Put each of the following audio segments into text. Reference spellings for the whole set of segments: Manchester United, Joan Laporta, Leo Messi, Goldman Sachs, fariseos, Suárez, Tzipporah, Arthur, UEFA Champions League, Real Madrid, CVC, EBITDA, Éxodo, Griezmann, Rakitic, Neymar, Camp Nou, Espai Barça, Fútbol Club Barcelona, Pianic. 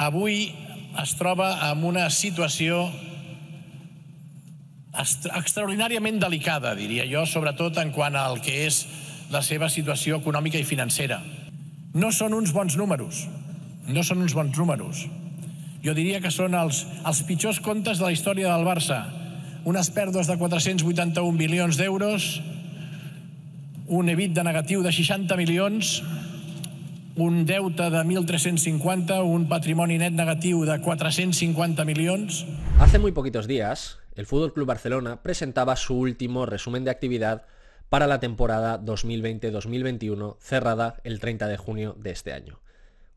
avui es troba en una situació extraordinàriament delicada, diria jo, sobretot en quant al que és la seva situació econòmica i financera. No són uns bons números. No són uns bons números. Jo diria que són els pitjors comptes de la història del Barça. Unes pèrdues de 481 milions d'euros, un EBITDA negatiu de 60 milions, un deute de 1.350, un patrimonio net negativo de 450 millones. Hace muy poquitos días, el Fútbol Club Barcelona presentaba su último resumen de actividad para la temporada 2020-2021, cerrada el 30 de junio de este año.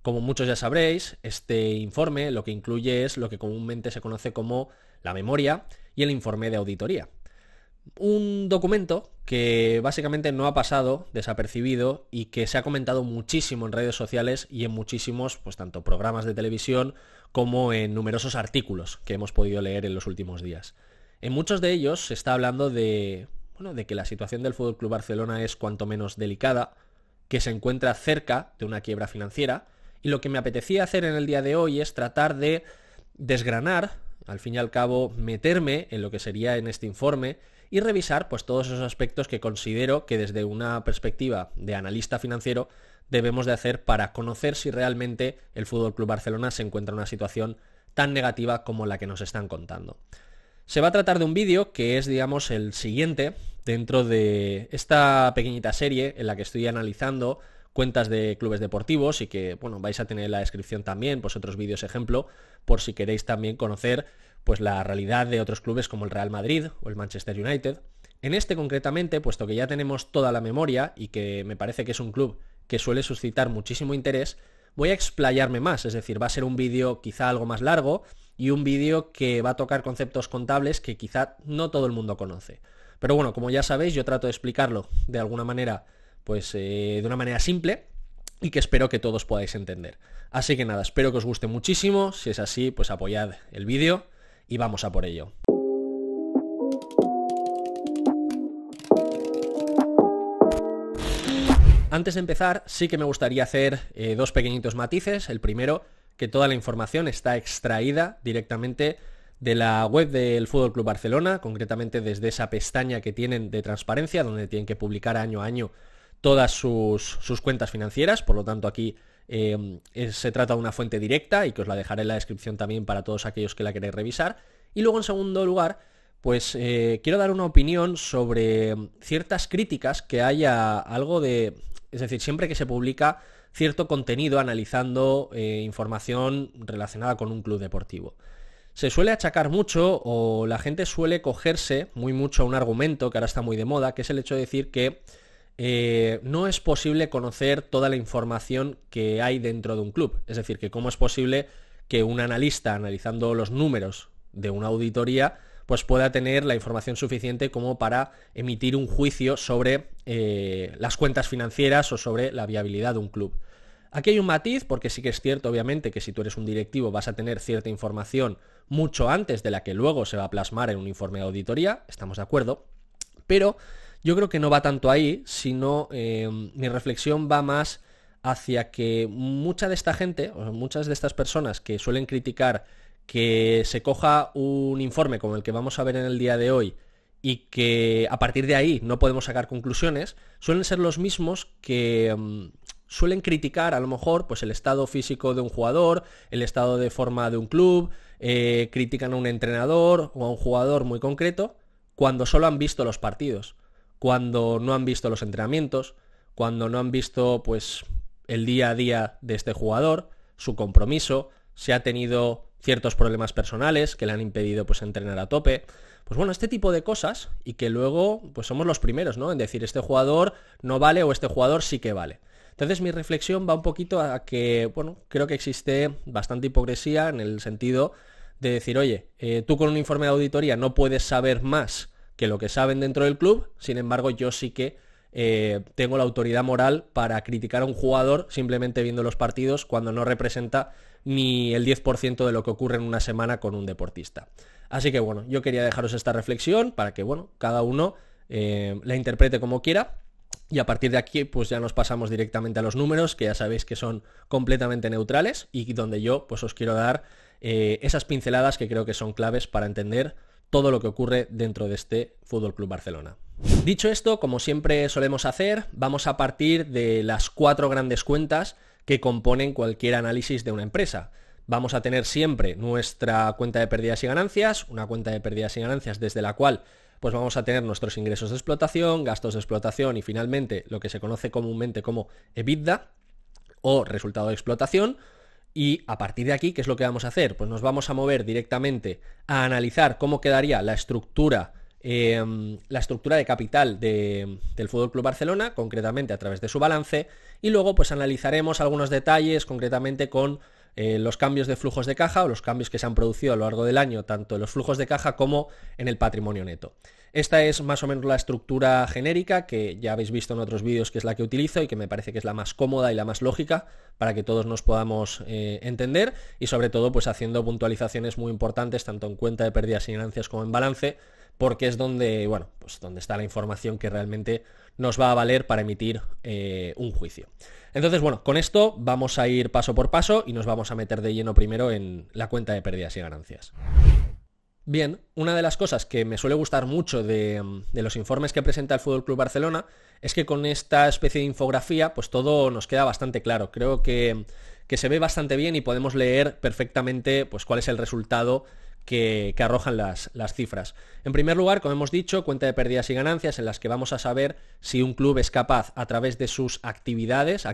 Como muchos ya sabréis, este informe lo que incluye es lo que comúnmente se conoce como la memoria y el informe de auditoría. Un documento que básicamente no ha pasado desapercibido y que se ha comentado muchísimo en redes sociales y en muchísimos, pues tanto programas de televisión como en numerosos artículos que hemos podido leer en los últimos días. En muchos de ellos se está hablando de que la situación del Fútbol Club Barcelona es cuanto menos delicada, que se encuentra cerca de una quiebra financiera, y lo que me apetecía hacer en el día de hoy es tratar de desgranar, al fin y al cabo, meterme en lo que sería en este informe y revisar pues todos esos aspectos que considero que desde una perspectiva de analista financiero debemos de hacer para conocer si realmente el Fútbol Club Barcelona se encuentra en una situación tan negativa como la que nos están contando. Se va a tratar de un vídeo que es, digamos, el siguiente dentro de esta pequeñita serie en la que estoy analizando cuentas de clubes deportivos y que, bueno, vais a tener en la descripción también pues otros vídeos ejemplo por si queréis también conocer pues la realidad de otros clubes como el Real Madrid o el Manchester United. En este concretamente, puesto que ya tenemos toda la memoria y que me parece que es un club que suele suscitar muchísimo interés, voy a explayarme más, es decir, va a ser un vídeo quizá algo más largo y un vídeo que va a tocar conceptos contables que quizá no todo el mundo conoce. Pero bueno, como ya sabéis, yo trato de explicarlo de alguna manera, pues de una manera simple y que espero que todos podáis entender. Así que nada, espero que os guste muchísimo, si es así, pues apoyad el vídeo y vamos a por ello. Antes de empezar, sí que me gustaría hacer dos pequeñitos matices. El primero, que toda la información está extraída directamente de la web del Fútbol Club Barcelona, concretamente desde esa pestaña que tienen de transparencia, donde tienen que publicar año a año todas sus cuentas financieras. Por lo tanto, aquí se trata de una fuente directa y que os la dejaré en la descripción también para todos aquellos que la queréis revisar. Y luego, en segundo lugar, pues quiero dar una opinión sobre ciertas críticas que hay a algo de... Es decir, siempre que se publica cierto contenido analizando información relacionada con un club deportivo, se suele achacar mucho o la gente suele cogerse muy mucho a un argumento que ahora está muy de moda, que es el hecho de decir que no es posible conocer toda la información que hay dentro de un club. Es decir, que cómo es posible que un analista analizando los números de una auditoría pues pueda tener la información suficiente como para emitir un juicio sobre las cuentas financieras o sobre la viabilidad de un club. Aquí hay un matiz, porque sí que es cierto, obviamente, que si tú eres un directivo vas a tener cierta información mucho antes de la que luego se va a plasmar en un informe de auditoría, estamos de acuerdo, pero yo creo que no va tanto ahí, sino mi reflexión va más hacia que mucha de esta gente, o muchas de estas personas que suelen criticar que se coja un informe como el que vamos a ver en el día de hoy y que a partir de ahí no podemos sacar conclusiones, suelen ser los mismos que suelen criticar a lo mejor pues el estado físico de un jugador, el estado de forma de un club, critican a un entrenador o a un jugador muy concreto cuando solo han visto los partidos, cuando no han visto los entrenamientos, cuando no han visto pues el día a día de este jugador, su compromiso, si ha tenido ciertos problemas personales que le han impedido pues entrenar a tope. Pues bueno, este tipo de cosas, y que luego pues somos los primeros, ¿no?, en decir este jugador no vale o este jugador sí que vale. Entonces mi reflexión va un poquito a que, bueno, creo que existe bastante hipocresía en el sentido de decir, oye, tú con un informe de auditoría no puedes saber más que lo que saben dentro del club, sin embargo yo sí que tengo la autoridad moral para criticar a un jugador simplemente viendo los partidos cuando no representa ni el 10% de lo que ocurre en una semana con un deportista. Así que bueno, yo quería dejaros esta reflexión para que, bueno, cada uno la interprete como quiera Y a partir de aquí pues ya nos pasamos directamente a los números, que ya sabéis que son completamente neutrales y donde yo pues os quiero dar esas pinceladas que creo que son claves para entender todo lo que ocurre dentro de este Fútbol Club Barcelona. Dicho esto, como siempre solemos hacer, vamos a partir de las 4 grandes cuentas que componen cualquier análisis de una empresa. Vamos a tener siempre nuestra cuenta de pérdidas y ganancias, una cuenta de pérdidas y ganancias desde la cual pues vamos a tener nuestros ingresos de explotación, gastos de explotación y finalmente lo que se conoce comúnmente como EBITDA o resultado de explotación. Y a partir de aquí, ¿qué es lo que vamos a hacer? Pues nos vamos a mover directamente a analizar cómo quedaría la estructura de capital del Fútbol Club Barcelona, concretamente a través de su balance, y luego pues analizaremos algunos detalles concretamente con los cambios de flujos de caja o los cambios que se han producido a lo largo del año, tanto en los flujos de caja como en el patrimonio neto. Esta es más o menos la estructura genérica que ya habéis visto en otros vídeos, que es la que utilizo y que me parece que es la más cómoda y la más lógica para que todos nos podamos entender, y sobre todo pues haciendo puntualizaciones muy importantes tanto en cuenta de pérdidas y ganancias como en balance, porque es donde, bueno, pues donde está la información que realmente nos va a valer para emitir un juicio. Entonces, bueno, con esto vamos a ir paso por paso y nos vamos a meter de lleno primero en la cuenta de pérdidas y ganancias. Bien, una de las cosas que me suele gustar mucho de los informes que presenta el Fútbol Club Barcelona es que con esta especie de infografía pues todo nos queda bastante claro. Creo que se ve bastante bien y podemos leer perfectamente pues cuál es el resultado que arrojan las cifras. En primer lugar, como hemos dicho, cuenta de pérdidas y ganancias en las que vamos a saber si un club es capaz, a través de sus actividades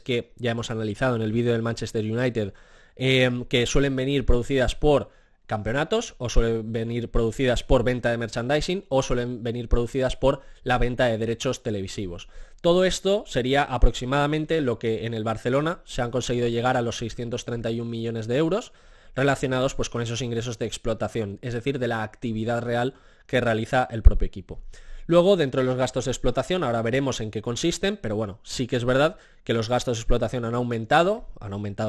que ya hemos analizado en el vídeo del Manchester United, que suelen venir producidas por campeonatos o suelen venir producidas por venta de merchandising o suelen venir producidas por la venta de derechos televisivos. Todo esto sería aproximadamente lo que en el Barcelona se han conseguido llegar a los 631 millones de euros, relacionados pues con esos ingresos de explotación, es decir, de la actividad real que realiza el propio equipo. Luego, dentro de los gastos de explotación, ahora veremos en qué consisten, pero bueno, sí que es verdad que los gastos de explotación han aumentado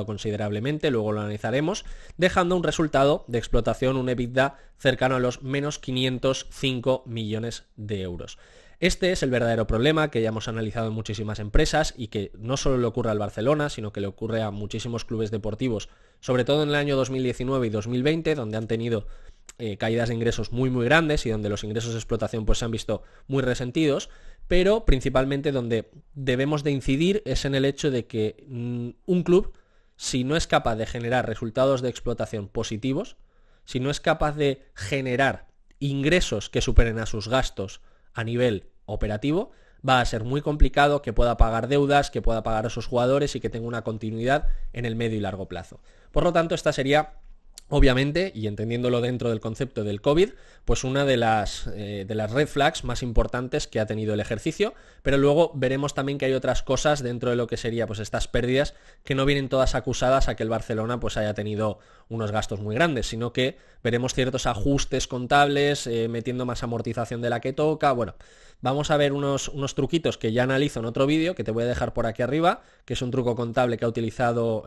considerablemente, luego lo analizaremos, dejando un resultado de explotación, un EBITDA, cercano a los menos 505 millones de euros. Este es el verdadero problema que ya hemos analizado en muchísimas empresas y que no solo le ocurre al Barcelona, sino que le ocurre a muchísimos clubes deportivos, sobre todo en el año 2019 y 2020, donde han tenido caídas de ingresos muy muy grandes y donde los ingresos de explotación pues se han visto muy resentidos, pero principalmente donde debemos de incidir es en el hecho de que un club, si no es capaz de generar resultados de explotación positivos, si no es capaz de generar ingresos que superen a sus gastos a nivel operativo, va a ser muy complicado que pueda pagar deudas, que pueda pagar a sus jugadores y que tenga una continuidad en el medio y largo plazo. Por lo tanto, esta sería, obviamente, y entendiéndolo dentro del concepto del COVID, pues una de las red flags más importantes que ha tenido el ejercicio, pero luego veremos también que hay otras cosas dentro de lo que sería pues estas pérdidas que no vienen todas acusadas a que el Barcelona pues haya tenido unos gastos muy grandes, sino que veremos ciertos ajustes contables, metiendo más amortización de la que toca. Bueno, vamos a ver unos truquitos que ya analizo en otro vídeo, que te voy a dejar por aquí arriba, que es un truco contable que ha utilizado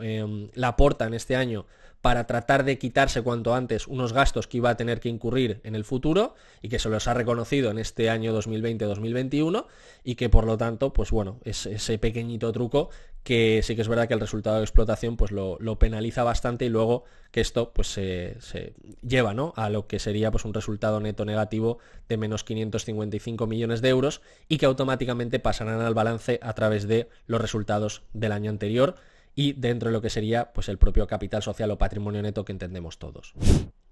Laporta en este año para tratar de quitarse cuanto antes unos gastos que iba a tener que incurrir en el futuro y que se los ha reconocido en este año 2020-2021 y que por lo tanto, pues bueno, es ese pequeñito truco que sí que es verdad que el resultado de explotación pues lo penaliza bastante y luego que esto pues se lleva, ¿no?, a lo que sería pues un resultado neto negativo de menos 555 millones de euros y que automáticamente pasarán al balance a través de los resultados del año anterior y dentro de lo que sería pues el propio capital social o patrimonio neto que entendemos todos.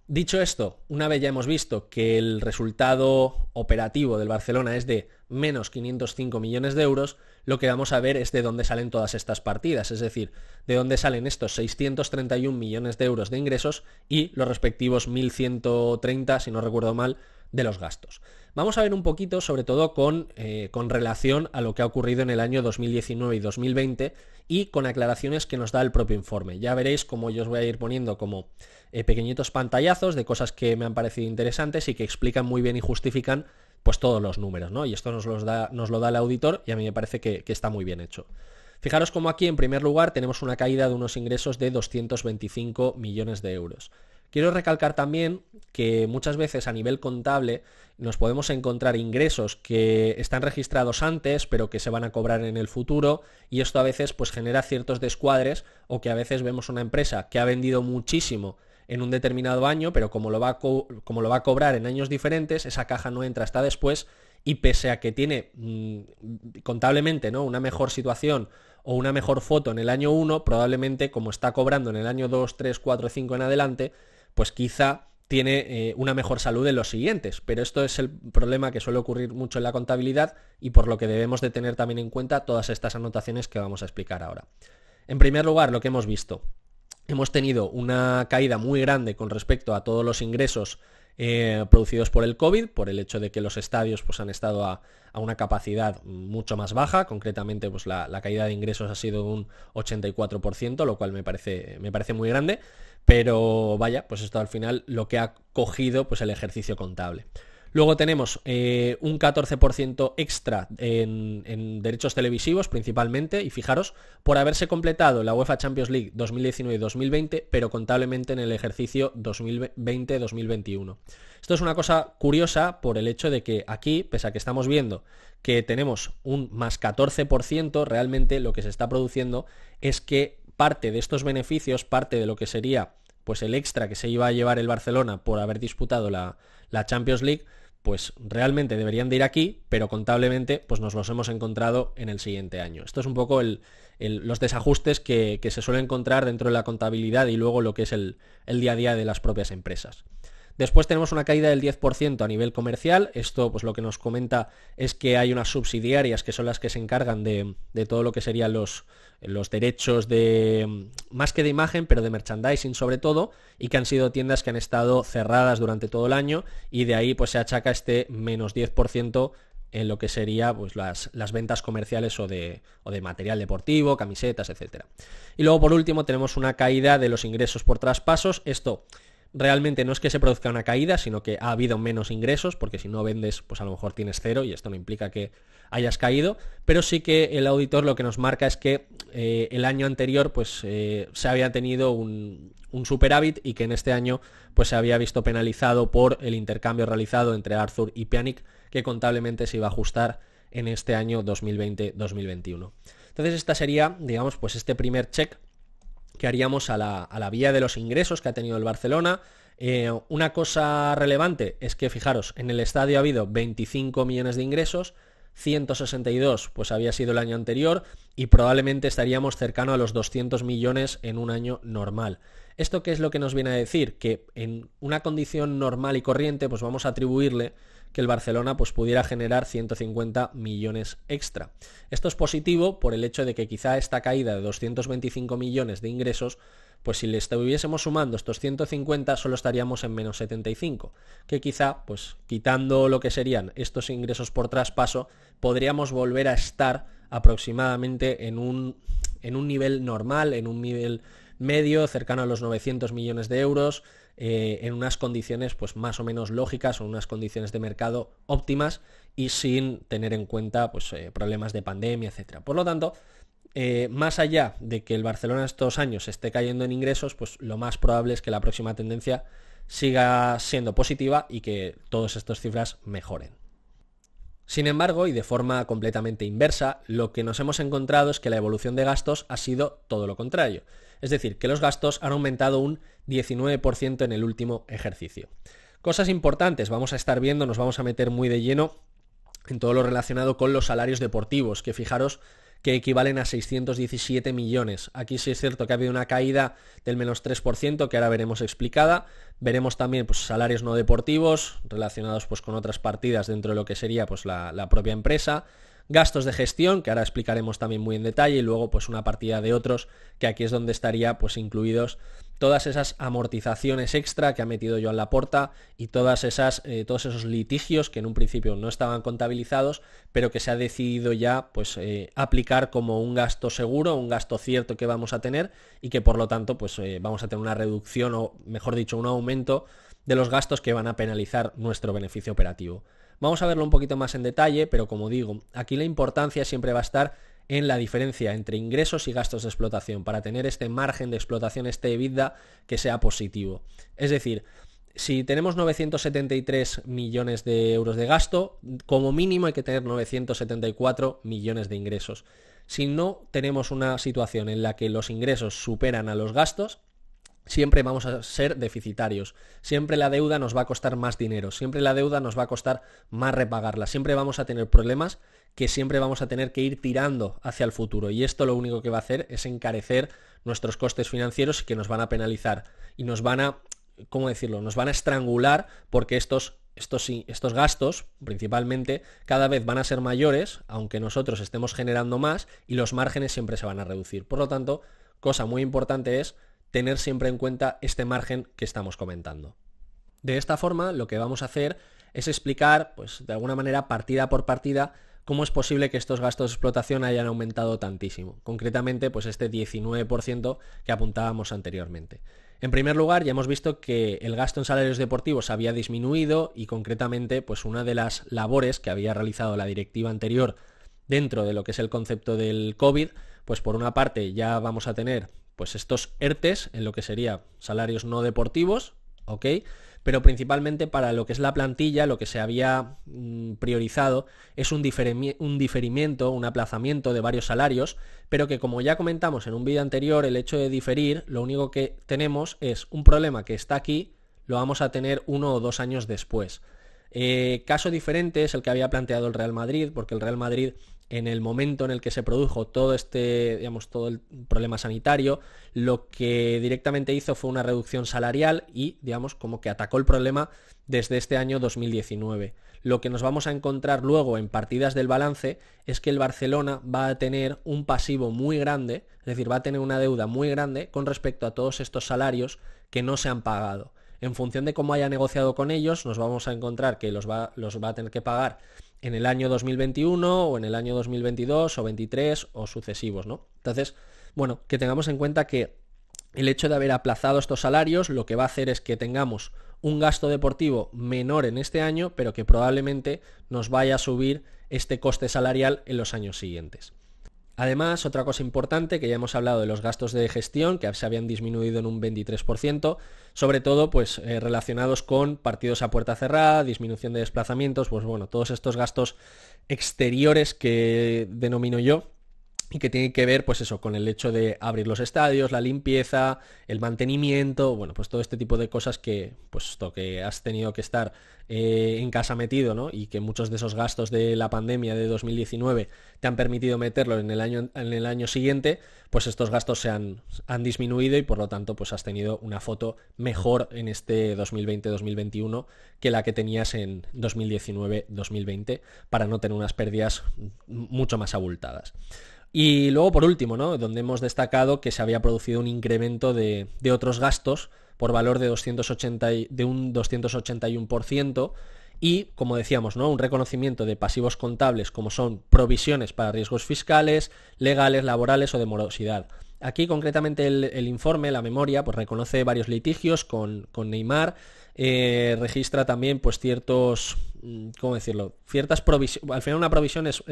Dicho esto, una vez ya hemos visto que el resultado operativo del Barcelona es de menos 505 millones de euros, lo que vamos a ver es de dónde salen todas estas partidas, es decir, de dónde salen estos 631 millones de euros de ingresos y los respectivos 1.130, si no recuerdo mal, de los gastos. Vamos a ver un poquito, sobre todo con relación a lo que ha ocurrido en el año 2019 y 2020 y con aclaraciones que nos da el propio informe. Ya veréis cómo yo os voy a ir poniendo como pequeñitos pantallazos de cosas que me han parecido interesantes y que explican muy bien y justifican pues todos los números, ¿no? Y esto nos lo da el auditor y a mí me parece que está muy bien hecho. Fijaros cómo aquí en primer lugar tenemos una caída de unos ingresos de 225 millones de euros. Quiero recalcar también que muchas veces a nivel contable nos podemos encontrar ingresos que están registrados antes pero que se van a cobrar en el futuro, y esto a veces pues genera ciertos descuadres, o que a veces vemos una empresa que ha vendido muchísimo en un determinado año, pero como lo va a cobrar en años diferentes, esa caja no entra hasta después, y pese a que tiene contablemente, ¿no?, una mejor situación o una mejor foto en el año 1, probablemente como está cobrando en el año 2, 3, 4, 5 en adelante, pues quizá tiene una mejor salud en los siguientes. Pero esto es el problema que suele ocurrir mucho en la contabilidad, y por lo que debemos de tener también en cuenta todas estas anotaciones que vamos a explicar ahora. En primer lugar, lo que hemos visto. Hemos tenido una caída muy grande con respecto a todos los ingresos producidos por el COVID, por el hecho de que los estadios pues, han estado a una capacidad mucho más baja. Concretamente pues, la caída de ingresos ha sido un 84%, lo cual me parece muy grande, pero vaya, pues esto al final lo que ha cogido pues, el ejercicio contable. Luego tenemos un 14% extra en derechos televisivos principalmente, y fijaros, por haberse completado la UEFA Champions League 2019-2020, pero contablemente en el ejercicio 2020-2021. Esto es una cosa curiosa por el hecho de que aquí, pese a que estamos viendo que tenemos un más 14%, realmente lo que se está produciendo es que parte de estos beneficios, parte de lo que sería pues el extra que se iba a llevar el Barcelona por haber disputado la Champions League, pues realmente deberían de ir aquí, pero contablemente pues nos los hemos encontrado en el siguiente año. Esto es un poco los desajustes que se suelen encontrar dentro de la contabilidad y luego lo que es el día a día de las propias empresas. Después tenemos una caída del 10% a nivel comercial. Esto pues lo que nos comenta es que hay unas subsidiarias que son las que se encargan de todo lo que serían los derechos de, más que de imagen, pero de merchandising sobre todo, y que han sido tiendas que han estado cerradas durante todo el año, y de ahí pues se achaca este menos 10% en lo que sería pues, las ventas comerciales o de material deportivo, camisetas, etc. Y luego por último tenemos una caída de los ingresos por traspasos. Esto realmente no es que se produzca una caída, sino que ha habido menos ingresos, porque si no vendes, pues a lo mejor tienes cero, y esto no implica que hayas caído, pero sí que el auditor lo que nos marca es que el año anterior pues se había tenido un superávit, y que en este año pues se había visto penalizado por el intercambio realizado entre Arthur y Pianic, que contablemente se iba a ajustar en este año 2020-2021. Entonces esta sería, digamos, pues este primer check que haríamos a la vía de los ingresos que ha tenido el Barcelona. Una cosa relevante es que, fijaros, en el estadio ha habido 25 millones de ingresos, 162 pues había sido el año anterior, y probablemente estaríamos cercano a los 200 millones en un año normal. ¿Esto qué es lo que nos viene a decir? Que en una condición normal y corriente pues vamos a atribuirle que el Barcelona pues pudiera generar 150 millones extra. Esto es positivo por el hecho de que quizá esta caída de 225 millones de ingresos, pues si le estuviésemos sumando estos 150 solo estaríamos en menos 75, que quizá pues quitando lo que serían estos ingresos por traspaso podríamos volver a estar aproximadamente en un nivel normal, en un nivel medio, cercano a los 900 millones de euros, en unas condiciones pues más o menos lógicas, o unas condiciones de mercado óptimas y sin tener en cuenta pues, problemas de pandemia, etcétera. Por lo tanto, más allá de que el Barcelona estos años esté cayendo en ingresos, pues lo más probable es que la próxima tendencia siga siendo positiva y que todas estas cifras mejoren. Sin embargo, y de forma completamente inversa, lo que nos hemos encontrado es que la evolución de gastos ha sido todo lo contrario. Es decir, que los gastos han aumentado un 19% en el último ejercicio. Cosas importantes, vamos a estar viendo, nos vamos a meter muy de lleno en todo lo relacionado con los salarios deportivos, que fijaros que equivalen a 617 millones. Aquí sí es cierto que ha habido una caída del menos 3%, que ahora veremos explicada. Veremos también pues, salarios no deportivos relacionados pues, con otras partidas dentro de lo que sería pues, la propia empresa. Gastos de gestión, que ahora explicaremos también muy en detalle, y luego pues una partida de otros, que aquí es donde estaría pues incluidos todas esas amortizaciones extra que ha metido Joan Laporta y todos esos litigios que en un principio no estaban contabilizados, pero que se ha decidido ya pues aplicar como un gasto seguro, un gasto cierto que vamos a tener, y que por lo tanto pues vamos a tener una reducción, o mejor dicho, un aumento de los gastos que van a penalizar nuestro beneficio operativo. Vamos a verlo un poquito más en detalle, pero como digo, aquí la importancia siempre va a estar en la diferencia entre ingresos y gastos de explotación para tener este margen de explotación, este EBITDA, que sea positivo. Es decir, si tenemos 973 millones de euros de gasto, como mínimo hay que tener 974 millones de ingresos. Si no tenemos una situación en la que los ingresos superan a los gastos, siempre vamos a ser deficitarios, siempre la deuda nos va a costar más dinero, siempre la deuda nos va a costar más repagarla, siempre vamos a tener problemas que siempre vamos a tener que ir tirando hacia el futuro, y esto lo único que va a hacer es encarecer nuestros costes financieros, que nos van a penalizar y nos van a, ¿cómo decirlo?, nos van a estrangular, porque estos gastos, principalmente, cada vez van a ser mayores, aunque nosotros estemos generando más, y los márgenes siempre se van a reducir. Por lo tanto, cosa muy importante es tener siempre en cuenta este margen que estamos comentando. De esta forma, lo que vamos a hacer es explicar, pues, de alguna manera, partida por partida, cómo es posible que estos gastos de explotación hayan aumentado tantísimo, concretamente pues este 19% que apuntábamos anteriormente. En primer lugar, ya hemos visto que el gasto en salarios deportivos había disminuido, y concretamente pues una de las labores que había realizado la directiva anterior dentro de lo que es el concepto del COVID, pues por una parte ya vamos a tener pues estos ERTEs en lo que serían salarios no deportivos, ¿ok? Pero principalmente para lo que es la plantilla, lo que se había priorizado es un diferimiento, un aplazamiento de varios salarios, pero que, como ya comentamos en un vídeo anterior, el hecho de diferir, lo único que tenemos es un problema que está aquí, lo vamos a tener 1 o 2 años después. Caso diferente es el que había planteado el Real Madrid, porque el Real Madrid, en el momento en el que se produjo todo este, digamos, todo el problema sanitario, lo que directamente hizo fue una reducción salarial y, digamos, como que atacó el problema desde este año 2019. Lo que nos vamos a encontrar luego en partidas del balance es que el Barcelona va a tener un pasivo muy grande, es decir, va a tener una deuda muy grande con respecto a todos estos salarios que no se han pagado. En función de cómo haya negociado con ellos, nos vamos a encontrar que los va a tener que pagar en el año 2021 o en el año 2022 o 23 o sucesivos, ¿no? Entonces, bueno, que tengamos en cuenta que el hecho de haber aplazado estos salarios lo que va a hacer es que tengamos un gasto deportivo menor en este año, pero que probablemente nos vaya a subir este coste salarial en los años siguientes. Además, otra cosa importante, que ya hemos hablado de los gastos de gestión, que se habían disminuido en un 23%, sobre todo pues relacionados con partidos a puerta cerrada, disminución de desplazamientos, pues bueno, todos estos gastos exteriores que denomino yo, y que tienen que ver pues eso, con el hecho de abrir los estadios, la limpieza, el mantenimiento, bueno, pues todo este tipo de cosas que, pues, que has tenido que estar en casa metido, ¿no? Y que muchos de esos gastos de la pandemia de 2019 te han permitido meterlo en el año siguiente, pues estos gastos se han disminuido, y por lo tanto pues has tenido una foto mejor en este 2020-2021 que la que tenías en 2019-2020, para no tener unas pérdidas mucho más abultadas. Y luego, por último, ¿no?, donde hemos destacado que se había producido un incremento de otros gastos por valor de un 281%, y, como decíamos, ¿no?, un reconocimiento de pasivos contables como son provisiones para riesgos fiscales, legales, laborales o de morosidad. Aquí, concretamente, el informe, la memoria, pues reconoce varios litigios con Neymar, registra también pues ciertos, ¿cómo decirlo?, ciertas provisiones. Al final, una provisión es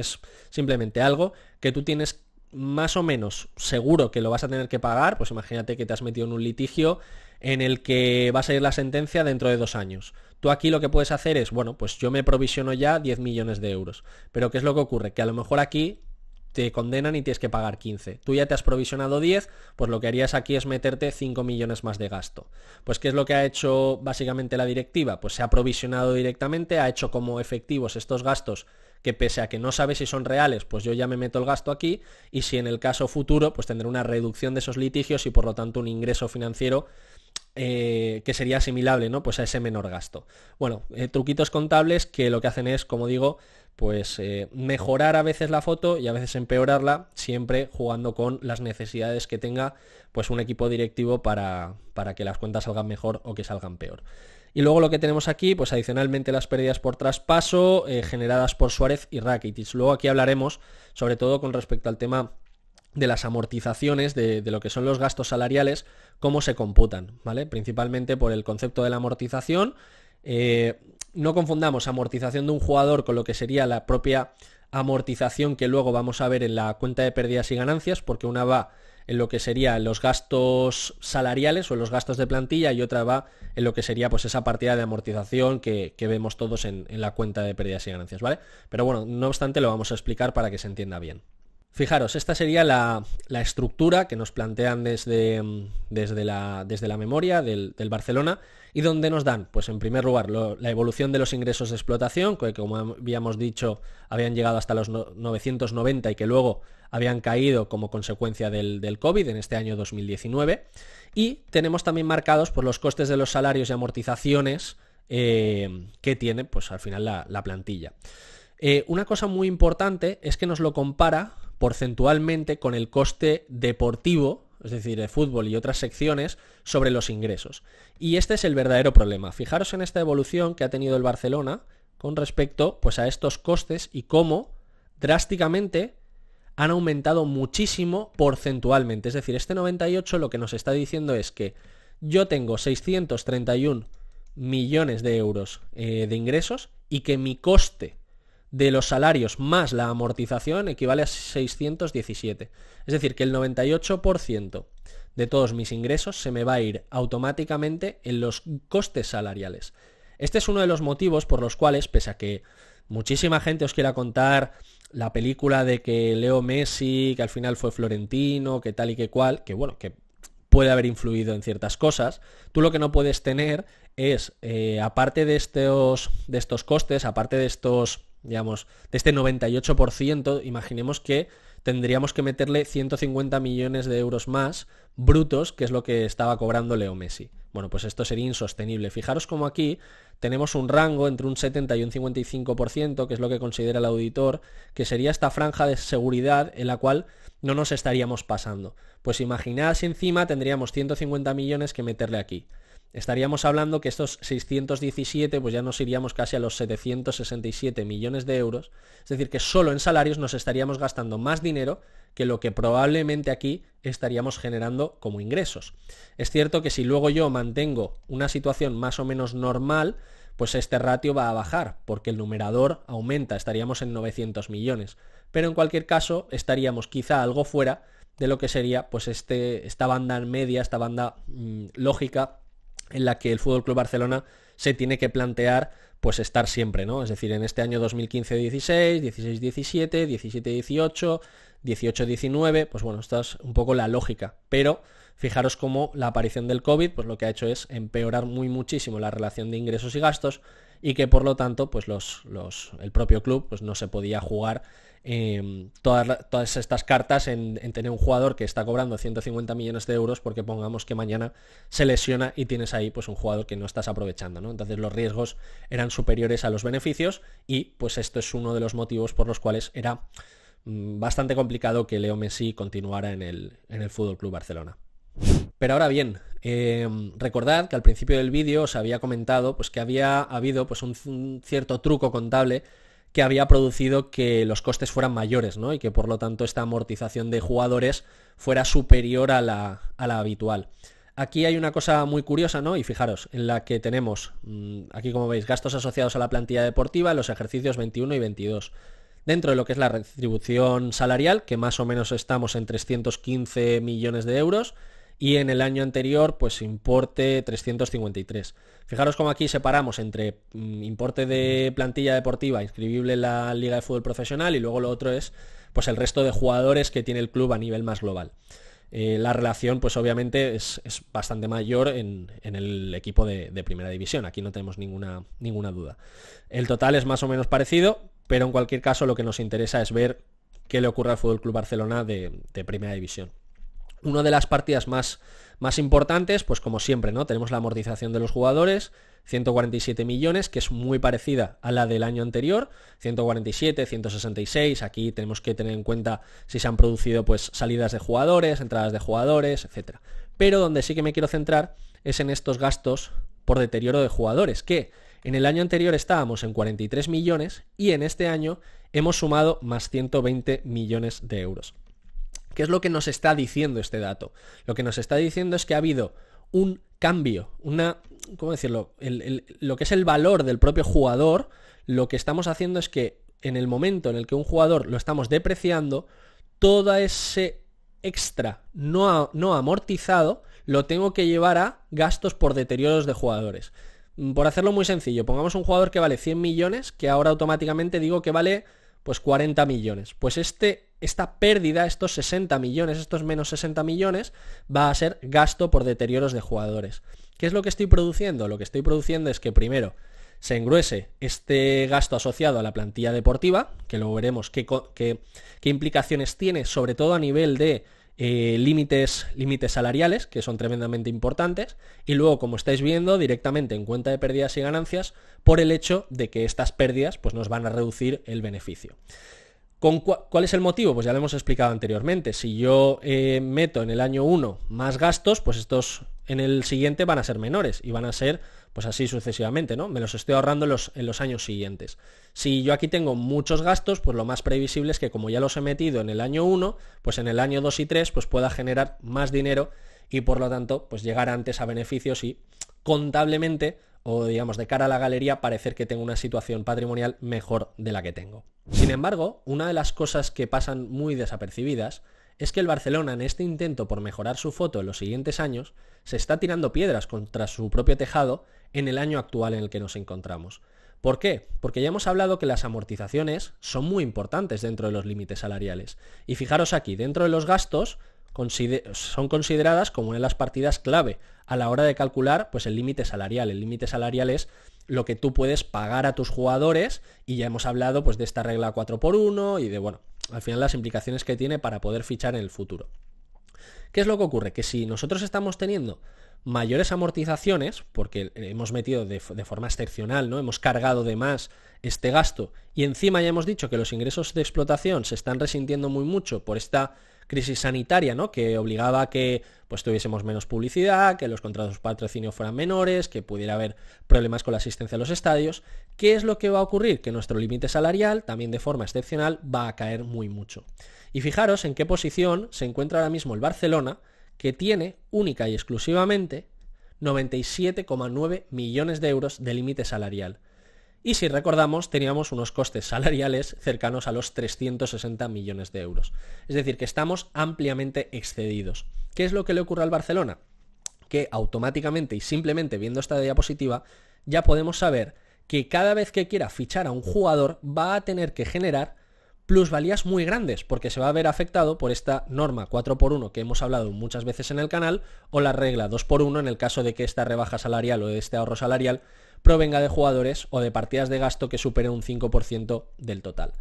simplemente algo que tú tienes más o menos seguro que lo vas a tener que pagar. Pues imagínate que te has metido en un litigio en el que va a salir la sentencia dentro de 2 años. Tú aquí lo que puedes hacer es, bueno, pues yo me provisiono ya 10 millones de euros. Pero ¿qué es lo que ocurre? Que a lo mejor aquí te condenan y tienes que pagar 15. Tú ya te has provisionado 10, pues lo que harías aquí es meterte 5 millones más de gasto. Pues ¿qué es lo que ha hecho básicamente la directiva? Pues se ha provisionado directamente, ha hecho como efectivos estos gastos que, pese a que no sabes si son reales, pues yo ya me meto el gasto aquí, y si en el caso futuro, pues tendré una reducción de esos litigios y por lo tanto un ingreso financiero que sería asimilable, ¿no?, pues a ese menor gasto. Bueno, truquitos contables que lo que hacen es, como digo, pues mejorar a veces la foto y a veces empeorarla, siempre jugando con las necesidades que tenga pues un equipo directivo para que las cuentas salgan mejor o que salgan peor. Y luego lo que tenemos aquí, pues adicionalmente las pérdidas por traspaso generadas por Suárez y Rakitic. Luego aquí hablaremos sobre todo con respecto al tema de las amortizaciones, de lo que son los gastos salariales, cómo se computan, ¿vale? Principalmente por el concepto de la amortización. No confundamos amortización de un jugador con lo que sería la propia amortización que luego vamos a ver en la cuenta de pérdidas y ganancias, porque una va en lo que serían los gastos salariales o en los gastos de plantilla y otra va en lo que sería pues esa partida de amortización que vemos todos en la cuenta de pérdidas y ganancias, ¿vale? Pero bueno, no obstante lo vamos a explicar para que se entienda bien. Fijaros, esta sería la estructura que nos plantean desde la memoria del Barcelona y donde nos dan, pues en primer lugar, la evolución de los ingresos de explotación, que como habíamos dicho habían llegado hasta los 990 y que luego habían caído como consecuencia del COVID en este año 2019. Y tenemos también marcados por los costes de los salarios y amortizaciones que tiene pues al final la plantilla. Una cosa muy importante es que nos lo compara porcentualmente con el coste deportivo, es decir, de fútbol y otras secciones, sobre los ingresos. Y este es el verdadero problema. Fijaros en esta evolución que ha tenido el Barcelona con respecto pues, a estos costes y cómo drásticamente han aumentado muchísimo porcentualmente. Es decir, este 98 lo que nos está diciendo es que yo tengo 631 millones de euros de ingresos y que mi coste de los salarios más la amortización equivale a 617. Es decir, que el 98% de todos mis ingresos se me va a ir automáticamente en los costes salariales. Este es uno de los motivos por los cuales, pese a que muchísima gente os quiera contar la película de que Leo Messi, que al final fue florentino, que tal y que cual, que bueno, que puede haber influido en ciertas cosas, tú lo que no puedes tener es, aparte de estos costes, aparte de estos, digamos, de este 98%, imaginemos que tendríamos que meterle 150 millones de euros más brutos, que es lo que estaba cobrando Leo Messi. Bueno, pues esto sería insostenible. Fijaros como aquí tenemos un rango entre un 70 y un 55%, que es lo que considera el auditor, que sería esta franja de seguridad en la cual no nos estaríamos pasando. Pues imaginad si encima tendríamos 150 millones que meterle aquí. Estaríamos hablando que estos 617, pues ya nos iríamos casi a los 767 millones de euros. Es decir, que solo en salarios nos estaríamos gastando más dinero que lo que probablemente aquí estaríamos generando como ingresos. Es cierto que si luego yo mantengo una situación más o menos normal, pues este ratio va a bajar, porque el numerador aumenta, estaríamos en 900 millones. Pero en cualquier caso, estaríamos quizá algo fuera de lo que sería pues esta banda media, esta banda lógica, en la que el Fútbol Club Barcelona se tiene que plantear pues estar siempre, ¿no? Es decir, en este año 2015-16, 16-17, 17-18, 18-19, pues bueno, esta es un poco la lógica, pero fijaros cómo la aparición del COVID pues lo que ha hecho es empeorar muchísimo la relación de ingresos y gastos y que por lo tanto pues el propio club pues no se podía jugar todas estas cartas en tener un jugador que está cobrando 150 millones de euros porque pongamos que mañana se lesiona y tienes ahí pues un jugador que no estás aprovechando, ¿no? Entonces los riesgos eran superiores a los beneficios y pues esto es uno de los motivos por los cuales era bastante complicado que Leo Messi continuara en el Fútbol Club Barcelona. Pero ahora bien, recordad que al principio del vídeo os había comentado pues que había habido pues un cierto truco contable que había producido que los costes fueran mayores, ¿no? Y que por lo tanto esta amortización de jugadores fuera superior a la habitual. Aquí hay una cosa muy curiosa, ¿no? Y fijaros, en la que tenemos, aquí como veis, gastos asociados a la plantilla deportiva en los ejercicios 21 y 22. Dentro de lo que es la retribución salarial, que más o menos estamos en 315 millones de euros, y en el año anterior, pues importe 353. Fijaros cómo aquí separamos entre importe de plantilla deportiva inscribible en la Liga de Fútbol Profesional y luego lo otro es pues el resto de jugadores que tiene el club a nivel más global. La relación, pues obviamente, es bastante mayor en el equipo de primera división. Aquí no tenemos ninguna duda. El total es más o menos parecido, pero en cualquier caso lo que nos interesa es ver qué le ocurre al Fútbol Club Barcelona de primera división. Una de las partidas más importantes, pues como siempre, ¿no? Tenemos la amortización de los jugadores, 147 millones, que es muy parecida a la del año anterior, 147, 166, aquí tenemos que tener en cuenta si se han producido pues salidas de jugadores, entradas de jugadores, etc. Pero donde sí que me quiero centrar es en estos gastos por deterioro de jugadores, que en el año anterior estábamos en 43 millones y en este año hemos sumado más 120 millones de euros. ¿Qué es lo que nos está diciendo este dato? Lo que nos está diciendo es que ha habido un cambio, ¿cómo decirlo? Lo que es el valor del propio jugador, lo que estamos haciendo es que en el momento en el que un jugador lo estamos depreciando, todo ese extra no amortizado lo tengo que llevar a gastos por deterioros de jugadores. Por hacerlo muy sencillo, pongamos un jugador que vale 100 millones, que ahora automáticamente digo que vale pues 40 millones. Pues esta pérdida, estos 60 millones, estos menos 60 millones, va a ser gasto por deterioros de jugadores. ¿Qué es lo que estoy produciendo? Lo que estoy produciendo es que primero se engruese este gasto asociado a la plantilla deportiva, que luego veremos qué implicaciones tiene, sobre todo a nivel de límites salariales, que son tremendamente importantes, y luego, como estáis viendo, directamente en cuenta de pérdidas y ganancias, por el hecho de que estas pérdidas pues, nos van a reducir el beneficio. ¿Cuál es el motivo? Pues ya lo hemos explicado anteriormente. Si yo meto en el año 1 más gastos, pues estos en el siguiente van a ser menores y van a ser pues así sucesivamente, ¿no? Me los estoy ahorrando en los años siguientes. Si yo aquí tengo muchos gastos, pues lo más previsible es que como ya los he metido en el año 1, pues en el año 2 y 3 pues pueda generar más dinero y por lo tanto pues llegar antes a beneficios y contablemente o digamos de cara a la galería parecer que tengo una situación patrimonial mejor de la que tengo. Sin embargo, una de las cosas que pasan muy desapercibidas es que el Barcelona en este intento por mejorar su foto en los siguientes años se está tirando piedras contra su propio tejado en el año actual en el que nos encontramos. ¿Por qué? Porque ya hemos hablado que las amortizaciones son muy importantes dentro de los límites salariales. Y fijaros aquí, dentro de los gastos son consideradas como una de las partidas clave a la hora de calcular pues, el límite salarial. El límite salarial es lo que tú puedes pagar a tus jugadores y ya hemos hablado pues, de esta regla 4x1 y de, bueno, al final las implicaciones que tiene para poder fichar en el futuro. ¿Qué es lo que ocurre? Que si nosotros estamos teniendo mayores amortizaciones, porque hemos metido de forma excepcional, ¿no? Hemos cargado de más este gasto y encima ya hemos dicho que los ingresos de explotación se están resintiendo muy mucho por esta crisis sanitaria, ¿no? Que obligaba a que pues, tuviésemos menos publicidad, que los contratos de patrocinio fueran menores, que pudiera haber problemas con la asistencia a los estadios. ¿Qué es lo que va a ocurrir? Que nuestro límite salarial, también de forma excepcional, va a caer muy mucho. Y fijaros en qué posición se encuentra ahora mismo el Barcelona, que tiene única y exclusivamente 97,9 millones de euros de límite salarial. Y si recordamos, teníamos unos costes salariales cercanos a los 360 millones de euros. Es decir, que estamos ampliamente excedidos. ¿Qué es lo que le ocurre al Barcelona? Que automáticamente y simplemente viendo esta diapositiva, ya podemos saber que cada vez que quiera fichar a un jugador va a tener que generar plusvalías muy grandes, porque se va a ver afectado por esta norma 4x1 que hemos hablado muchas veces en el canal, o la regla 2x1 en el caso de que esta rebaja salarial o este ahorro salarial provenga de jugadores o de partidas de gasto que superen un 5% del total.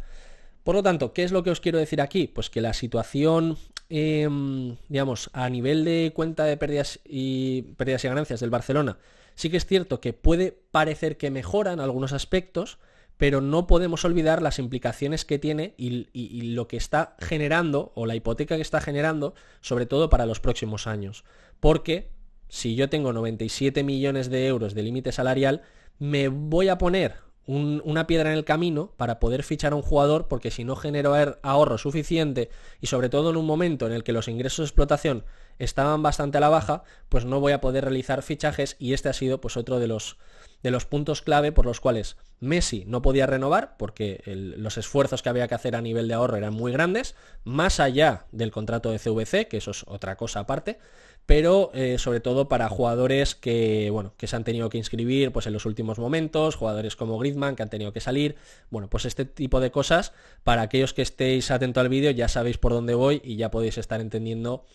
Por lo tanto, ¿qué es lo que os quiero decir aquí? Pues que la situación, digamos, a nivel de cuenta de pérdidas y ganancias del Barcelona, sí que es cierto que puede parecer que mejora en algunos aspectos, pero no podemos olvidar las implicaciones que tiene y lo que está generando o la hipoteca que está generando, sobre todo para los próximos años. Porque si yo tengo 97 millones de euros de límite salarial, me voy a poner una piedra en el camino para poder fichar a un jugador, porque si no genero ahorro suficiente y sobre todo en un momento en el que los ingresos de explotación estaban bastante a la baja, pues no voy a poder realizar fichajes y este ha sido pues otro de los puntos clave por los cuales Messi no podía renovar porque los esfuerzos que había que hacer a nivel de ahorro eran muy grandes, más allá del contrato de CVC, que eso es otra cosa aparte, pero sobre todo para jugadores que se han tenido que inscribir pues, en los últimos momentos, jugadores como Griezmann que han tenido que salir, bueno, pues este tipo de cosas, para aquellos que estéis atentos al vídeo ya sabéis por dónde voy y ya podéis estar entendiendo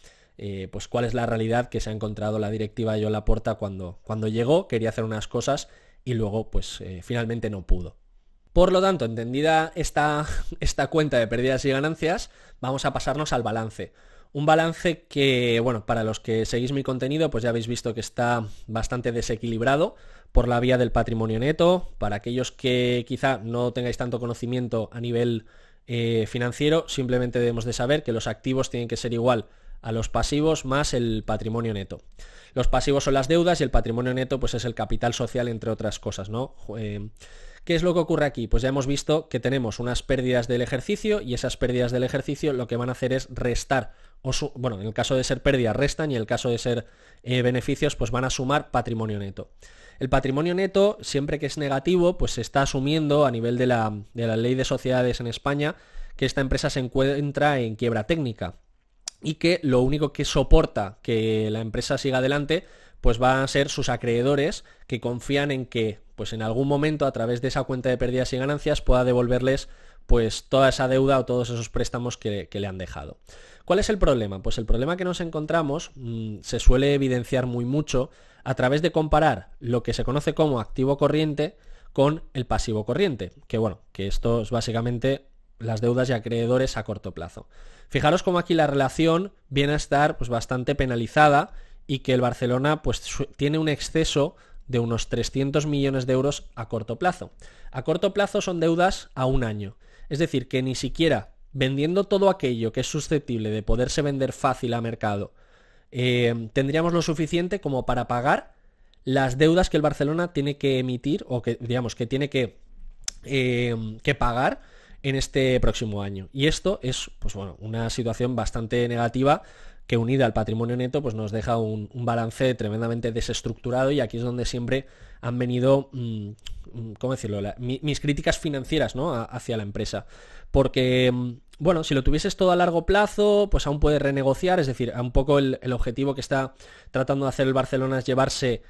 pues cuál es la realidad que se ha encontrado la directiva de Joan Laporta cuando llegó, quería hacer unas cosas y luego pues finalmente no pudo. Por lo tanto, entendida esta cuenta de pérdidas y ganancias, vamos a pasarnos al balance. Un balance que, bueno, para los que seguís mi contenido, pues ya habéis visto que está bastante desequilibrado por la vía del patrimonio neto. Para aquellos que quizá no tengáis tanto conocimiento a nivel financiero, simplemente debemos de saber que los activos tienen que ser igual a los pasivos más el patrimonio neto. Los pasivos son las deudas y el patrimonio neto pues es el capital social, entre otras cosas, ¿no? ¿Qué es lo que ocurre aquí? Pues ya hemos visto que tenemos unas pérdidas del ejercicio y esas pérdidas del ejercicio lo que van a hacer es restar. Bueno, en el caso de ser pérdidas restan y en el caso de ser beneficios pues van a sumar patrimonio neto. El patrimonio neto, siempre que es negativo, pues se está asumiendo a nivel de la ley de sociedades en España que esta empresa se encuentra en quiebra técnica y que lo único que soporta que la empresa siga adelante pues van a ser sus acreedores, que confían en que pues en algún momento a través de esa cuenta de pérdidas y ganancias pueda devolverles pues toda esa deuda o todos esos préstamos que le han dejado. ¿Cuál es el problema? Pues el problema que nos encontramos se suele evidenciar muy mucho a través de comparar lo que se conoce como activo corriente con el pasivo corriente, que bueno, que esto es básicamente las deudas y acreedores a corto plazo. Fijaros cómo aquí la relación viene a estar pues bastante penalizada y que el Barcelona pues tiene un exceso de unos 300 millones de euros a corto plazo. A corto plazo son deudas a un año. Es decir, que ni siquiera vendiendo todo aquello que es susceptible de poderse vender fácil a mercado, tendríamos lo suficiente como para pagar las deudas que el Barcelona tiene que emitir o que digamos que tiene que pagar en este próximo año. Y esto es pues bueno, una situación bastante negativa que unida al patrimonio neto pues nos deja un balance tremendamente desestructurado, y aquí es donde siempre han venido, ¿cómo decirlo?, mis críticas financieras, ¿no?, hacia la empresa. Porque, bueno, si lo tuvieses todo a largo plazo, pues aún puedes renegociar, es decir, un poco el objetivo que está tratando de hacer el Barcelona es llevarse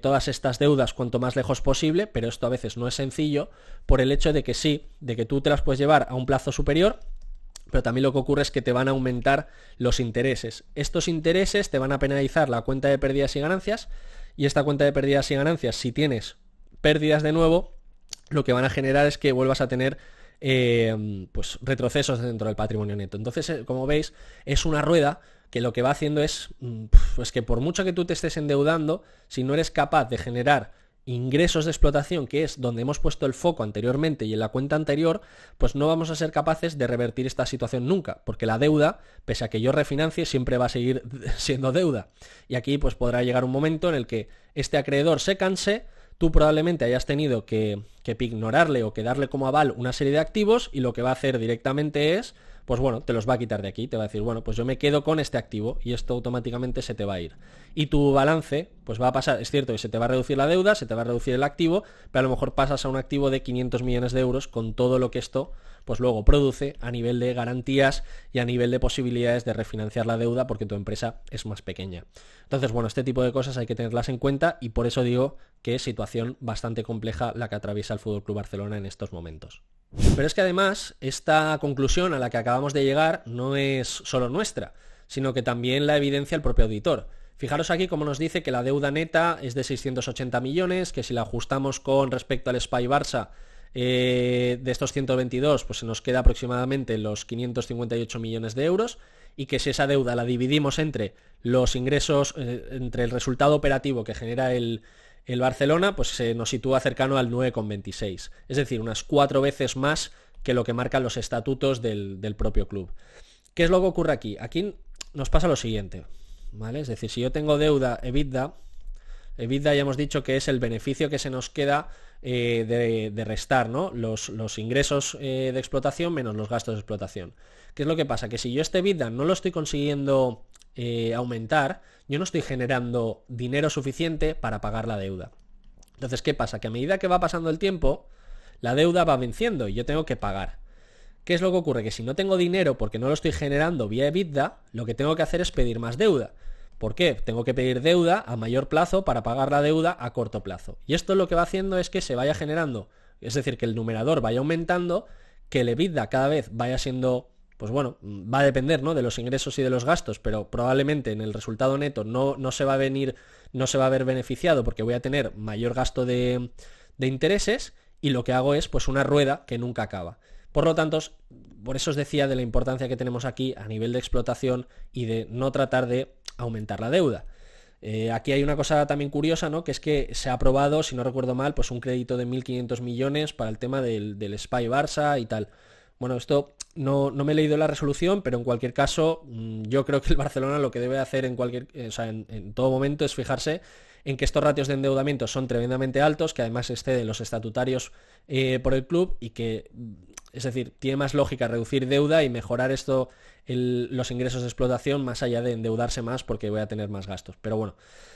todas estas deudas cuanto más lejos posible, pero esto a veces no es sencillo por el hecho de que sí, de que tú te las puedes llevar a un plazo superior, pero también lo que ocurre es que te van a aumentar los intereses. Estos intereses te van a penalizar la cuenta de pérdidas y ganancias, y esta cuenta de pérdidas y ganancias, si tienes pérdidas de nuevo, lo que van a generar es que vuelvas a tener pues retrocesos dentro del patrimonio neto. Entonces, como veis, es una rueda que lo que va haciendo es pues que por mucho que tú te estés endeudando, si no eres capaz de generar ingresos de explotación, que es donde hemos puesto el foco anteriormente y en la cuenta anterior, pues no vamos a ser capaces de revertir esta situación nunca, porque la deuda, pese a que yo refinancie, siempre va a seguir siendo deuda. Y aquí pues podrá llegar un momento en el que este acreedor se canse, tú probablemente hayas tenido que pignorarle o que darle como aval una serie de activos, y lo que va a hacer directamente es, pues bueno, te los va a quitar de aquí, te va a decir, bueno, pues yo me quedo con este activo, y esto automáticamente se te va a ir. Y tu balance, pues va a pasar, es cierto que se te va a reducir la deuda, se te va a reducir el activo, pero a lo mejor pasas a un activo de 500 millones de euros con todo lo que esto, pues luego produce a nivel de garantías y a nivel de posibilidades de refinanciar la deuda porque tu empresa es más pequeña. Entonces, bueno, este tipo de cosas hay que tenerlas en cuenta, y por eso digo que es situación bastante compleja la que atraviesa el Fútbol Club Barcelona en estos momentos. Pero es que además esta conclusión a la que acabamos de llegar no es solo nuestra, sino que también la evidencia el propio auditor. Fijaros aquí cómo nos dice que la deuda neta es de 680 millones, que si la ajustamos con respecto al Espai Barça, de estos 122, pues se nos queda aproximadamente los 558 millones de euros, y que si esa deuda la dividimos entre los ingresos, entre el resultado operativo que genera el Barcelona, pues se nos sitúa cercano al 9,26, es decir, unas 4 veces más que lo que marcan los estatutos del propio club. ¿Qué es lo que ocurre aquí? Aquí nos pasa lo siguiente, ¿vale? Es decir, si yo tengo deuda EBITDA ya hemos dicho que es el beneficio que se nos queda de restar, ¿no?, los ingresos de explotación menos los gastos de explotación. ¿Qué es lo que pasa? Que si yo este EBITDA no lo estoy consiguiendo aumentar, yo no estoy generando dinero suficiente para pagar la deuda. Entonces, ¿qué pasa? Que a medida que va pasando el tiempo, la deuda va venciendo y yo tengo que pagar. ¿Qué es lo que ocurre? Que si no tengo dinero porque no lo estoy generando vía EBITDA, lo que tengo que hacer es pedir más deuda. ¿Por qué? Tengo que pedir deuda a mayor plazo para pagar la deuda a corto plazo. Y esto lo que va haciendo es que se vaya generando, es decir, que el numerador vaya aumentando, que el EBITDA cada vez vaya siendo, pues bueno, va a depender, ¿no?, de los ingresos y de los gastos, pero probablemente en el resultado neto no se va a ver beneficiado porque voy a tener mayor gasto de intereses, y lo que hago es pues una rueda que nunca acaba. Por lo tanto, por eso os decía de la importancia que tenemos aquí a nivel de explotación y de no tratar de aumentar la deuda. Aquí hay una cosa también curiosa, ¿no?, que es que se ha aprobado, si no recuerdo mal, pues un crédito de 1.500 millones para el tema del Espai Barça y tal. Bueno, esto No me he leído la resolución, pero en cualquier caso yo creo que el Barcelona lo que debe hacer en todo momento es fijarse en que estos ratios de endeudamiento son tremendamente altos, que además exceden los estatutarios por el club, y que, es decir, tiene más lógica reducir deuda y mejorar esto, los ingresos de explotación, más allá de endeudarse más porque voy a tener más gastos. Pero bueno,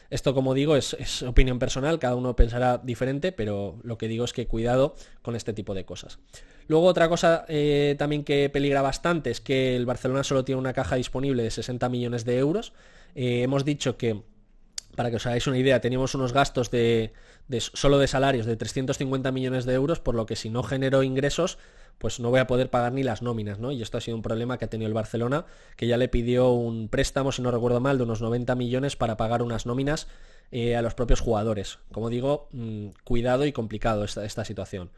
esto, como digo, es opinión personal, cada uno pensará diferente, pero lo que digo es que cuidado con este tipo de cosas. Luego otra cosa también que peligra bastante es que el Barcelona solo tiene una caja disponible de 60 millones de euros. Hemos dicho que, para que os hagáis una idea, teníamos unos gastos solo de salarios de 350 millones de euros, por lo que si no genero ingresos, pues no voy a poder pagar ni las nóminas, ¿no? Y esto ha sido un problema que ha tenido el Barcelona, que ya le pidió un préstamo, si no recuerdo mal, de unos 90 millones para pagar unas nóminas a los propios jugadores. Como digo, cuidado y complicado esta situación.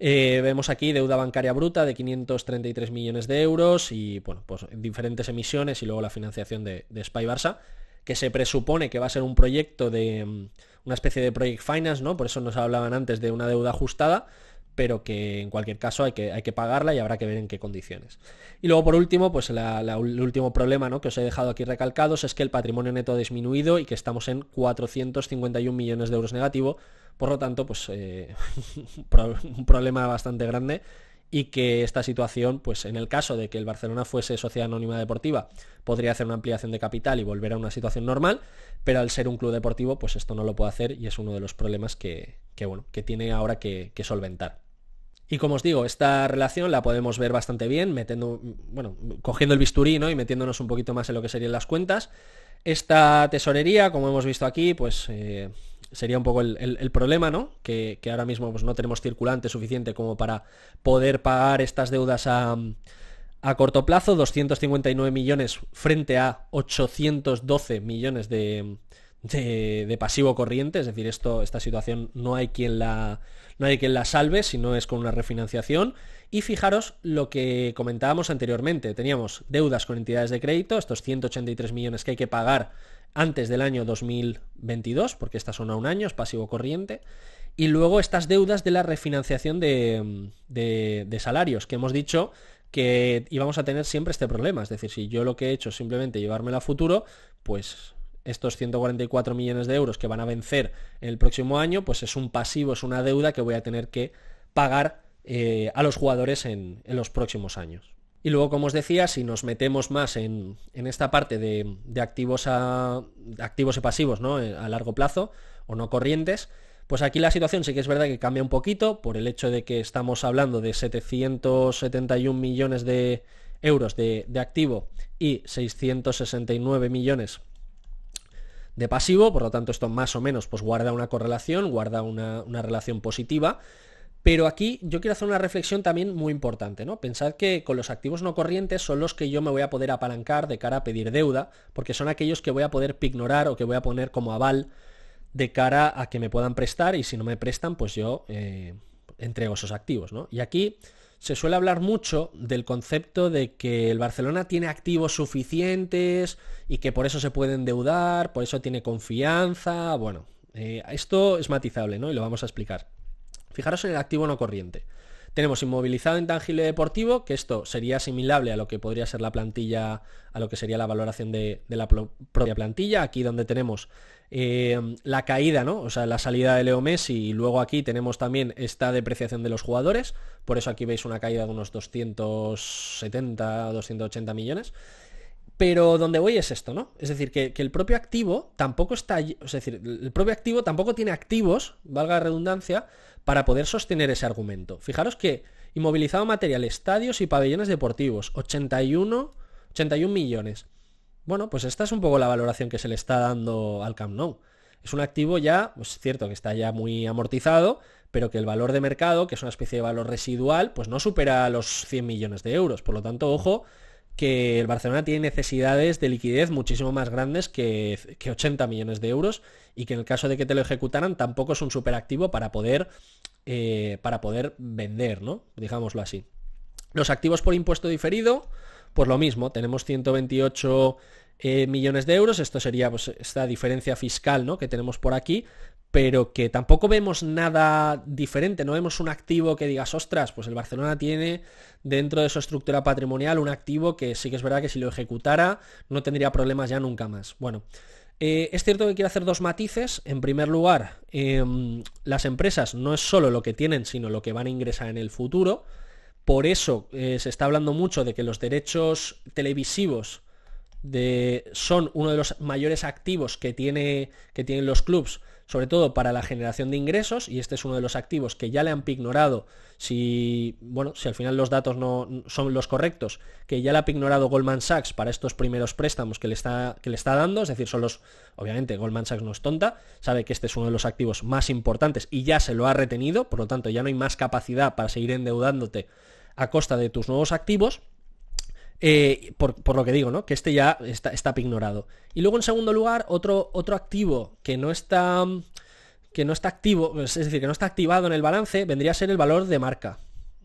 Vemos aquí deuda bancaria bruta de 533 millones de euros y, bueno, pues diferentes emisiones y luego la financiación de Espai Barça, que se presupone que va a ser un proyecto de una especie de project finance, ¿no? Por eso nos hablaban antes de una deuda ajustada, pero que en cualquier caso hay que pagarla y habrá que ver en qué condiciones. Y luego, por último, pues el último problema, ¿no?, que os he dejado aquí recalcados, es que el patrimonio neto ha disminuido y que estamos en 451 millones de euros negativo, por lo tanto, pues un problema bastante grande, y que esta situación, pues en el caso de que el Barcelona fuese sociedad anónima deportiva, podría hacer una ampliación de capital y volver a una situación normal, pero al ser un club deportivo, pues esto no lo puede hacer y es uno de los problemas que tiene ahora que solventar. Y como os digo, esta relación la podemos ver bastante bien, cogiendo el bisturí, ¿no?, y metiéndonos un poquito más en lo que serían las cuentas. Esta tesorería, como hemos visto aquí, pues sería un poco el problema, ¿no?, que ahora mismo pues no tenemos circulante suficiente como para poder pagar estas deudas a corto plazo, 259 millones frente a 812 millones de pasivo corriente. Es decir, esta situación no hay quien la salve si no es con una refinanciación. Y fijaros lo que comentábamos anteriormente, teníamos deudas con entidades de crédito, estos 183 millones que hay que pagar antes del año 2022, porque estas son a un año, es pasivo corriente, y luego estas deudas de la refinanciación de salarios, que hemos dicho que íbamos a tener siempre este problema. Es decir, si yo lo que he hecho es simplemente llevármelo a futuro, pues estos 144 millones de euros que van a vencer el próximo año, pues es un pasivo, es una deuda que voy a tener que pagar a los jugadores en los próximos años. Y luego, como os decía, si nos metemos más en esta parte de activos y pasivos, ¿no?, a largo plazo o no corrientes, pues aquí la situación sí que es verdad que cambia un poquito por el hecho de que estamos hablando de 771 millones de euros de activo y 669 millones de pasivo, por lo tanto esto más o menos pues guarda una correlación, guarda una relación positiva, pero aquí yo quiero hacer una reflexión también muy importante, ¿no? Pensad que con los activos no corrientes son los que yo me voy a poder apalancar de cara a pedir deuda, porque son aquellos que voy a poder pignorar o que voy a poner como aval de cara a que me puedan prestar, y si no me prestan, pues yo entrego esos activos, ¿no? Y aquí se suele hablar mucho del concepto de que el Barcelona tiene activos suficientes y que por eso se puede endeudar, por eso tiene confianza. Bueno, esto es matizable, ¿no?, y lo vamos a explicar. Fijaros en el activo no corriente. Tenemos inmovilizado intangible deportivo, que esto sería asimilable a lo que podría ser la plantilla, a lo que sería la valoración de la propia plantilla. Aquí donde tenemos la caída, ¿no?, o sea, la salida de Leo Messi, y luego aquí tenemos también esta depreciación de los jugadores, por eso aquí veis una caída de unos 270 o 280 millones. Pero donde voy es esto, ¿no? Es decir, que el propio activo tampoco está... Es decir, el propio activo tampoco tiene activos, valga la redundancia, para poder sostener ese argumento. Fijaros que inmovilizado material, estadios y pabellones deportivos, 81 millones. Bueno, pues esta es un poco la valoración que se le está dando al Camp Nou. Es un activo ya, pues es cierto que está ya muy amortizado, pero que el valor de mercado, que es una especie de valor residual, pues no supera los 100 millones de euros. Por lo tanto, ojo, que el Barcelona tiene necesidades de liquidez muchísimo más grandes que 80 millones de euros, y que en el caso de que te lo ejecutaran tampoco es un superactivo para poder vender, ¿no?, digámoslo así. Los activos por impuesto diferido, pues lo mismo, tenemos 128 millones de euros. Esto sería pues esta diferencia fiscal, ¿no?, que tenemos por aquí, pero que tampoco vemos nada diferente, no vemos un activo que digas, ostras, pues el Barcelona tiene dentro de su estructura patrimonial un activo que sí que es verdad que si lo ejecutara no tendría problemas ya nunca más. Bueno, es cierto que quiero hacer dos matices. En primer lugar, las empresas no es solo lo que tienen, sino lo que van a ingresar en el futuro. Por eso se está hablando mucho de que los derechos televisivos son uno de los mayores activos que tienen los clubs, sobre todo para la generación de ingresos, y este es uno de los activos que ya le han pignorado, si al final los datos no son los correctos, que ya le ha pignorado Goldman Sachs para estos primeros préstamos que le está dando, es decir, obviamente Goldman Sachs no es tonta, sabe que este es uno de los activos más importantes y ya se lo ha retenido, por lo tanto ya no hay más capacidad para seguir endeudándote a costa de tus nuevos activos. Por lo que digo, ¿no? Que este ya está pignorado. Y luego, en segundo lugar, otro activo que no está activo, es decir, que no está activado en el balance, vendría a ser el valor de marca,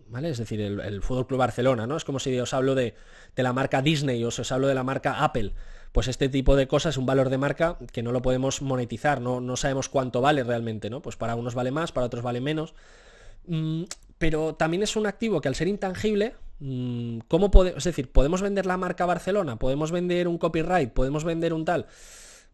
¿vale? Es decir, el Fútbol Club Barcelona, ¿no? Es como si os hablo de la marca Disney o si os hablo de la marca Apple. Pues este tipo de cosas, un valor de marca que no lo podemos monetizar, no sabemos cuánto vale realmente, ¿no? Pues para unos vale más, para otros vale menos. Pero también es un activo que, al ser intangible, podemos vender la marca Barcelona, podemos vender un copyright, podemos vender un tal.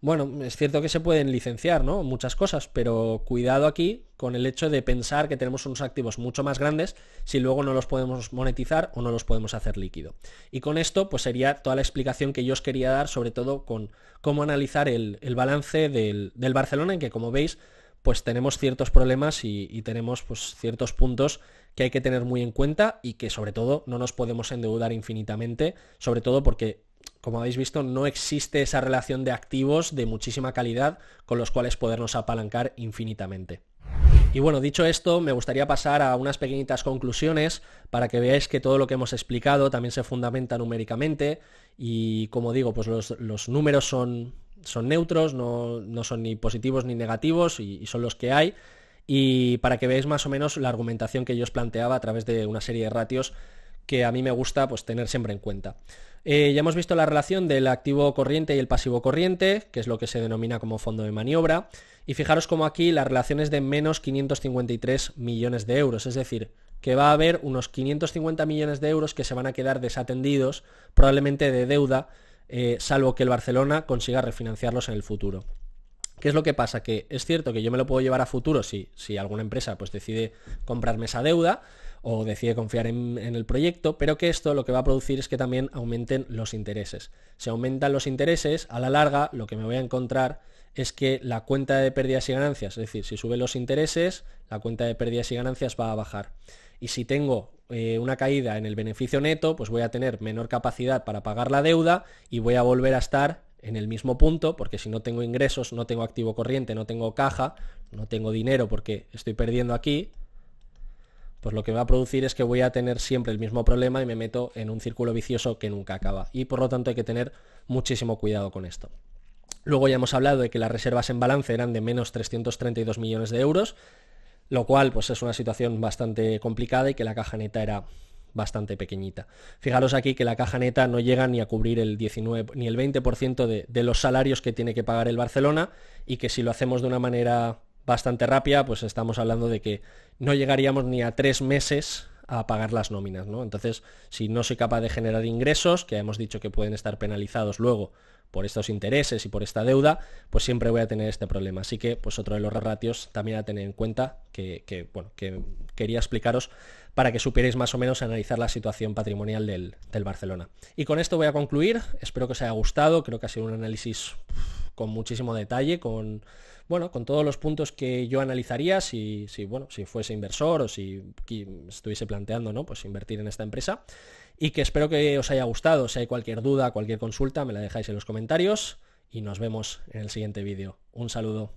Bueno, es cierto que se pueden licenciar, ¿no?, muchas cosas, pero cuidado aquí con el hecho de pensar que tenemos unos activos mucho más grandes si luego no los podemos monetizar o no los podemos hacer líquido. Y con esto pues sería toda la explicación que yo os quería dar, sobre todo con cómo analizar el balance del Barcelona, en que, como veis, pues tenemos ciertos problemas y tenemos pues ciertos puntos que hay que tener muy en cuenta y que, sobre todo, no nos podemos endeudar infinitamente, sobre todo porque, como habéis visto, no existe esa relación de activos de muchísima calidad con los cuales podernos apalancar infinitamente. Y bueno, dicho esto, me gustaría pasar a unas pequeñitas conclusiones para que veáis que todo lo que hemos explicado también se fundamenta numéricamente y, como digo, pues los números son neutros, no son ni positivos ni negativos y son los que hay, y para que veáis más o menos la argumentación que yo os planteaba a través de una serie de ratios que a mí me gusta pues tener siempre en cuenta. Ya hemos visto la relación del activo corriente y el pasivo corriente, que es lo que se denomina como fondo de maniobra, y fijaros como aquí la relación es de menos 553 millones de euros, es decir, que va a haber unos 550 millones de euros que se van a quedar desatendidos, probablemente de deuda, salvo que el Barcelona consiga refinanciarlos en el futuro. ¿Qué es lo que pasa? Que es cierto que yo me lo puedo llevar a futuro si alguna empresa pues decide comprarme esa deuda o decide confiar en el proyecto, pero que esto lo que va a producir es que también aumenten los intereses. Si aumentan los intereses, a la larga lo que me voy a encontrar es que la cuenta de pérdidas y ganancias, es decir, si suben los intereses, la cuenta de pérdidas y ganancias va a bajar. Y si tengo una caída en el beneficio neto, pues voy a tener menor capacidad para pagar la deuda y voy a volver a estar en el mismo punto, porque si no tengo ingresos, no tengo activo corriente, no tengo caja, no tengo dinero porque estoy perdiendo aquí, pues lo que va a producir es que voy a tener siempre el mismo problema y me meto en un círculo vicioso que nunca acaba. Y por lo tanto hay que tener muchísimo cuidado con esto. Luego ya hemos hablado de que las reservas en balance eran de menos 332 millones de euros, lo cual pues es una situación bastante complicada, y que la caja neta era bastante pequeñita. Fijaros aquí que la caja neta no llega ni a cubrir el 19 ni el 20% de los salarios que tiene que pagar el Barcelona, y que si lo hacemos de una manera bastante rápida, pues estamos hablando de que no llegaríamos ni a 3 meses a pagar las nóminas, ¿no? Entonces, si no soy capaz de generar ingresos, que hemos dicho que pueden estar penalizados luego por estos intereses y por esta deuda, pues siempre voy a tener este problema. Así que, pues, otro de los ratios también a tener en cuenta que quería explicaros para que supierais más o menos analizar la situación patrimonial del Barcelona. Y con esto voy a concluir. Espero que os haya gustado. Creo que ha sido un análisis con muchísimo detalle, con todos los puntos que yo analizaría si fuese inversor o si estuviese planteando, ¿no?, pues invertir en esta empresa. Y que espero que os haya gustado. Si hay cualquier duda, cualquier consulta, me la dejáis en los comentarios y nos vemos en el siguiente vídeo. Un saludo.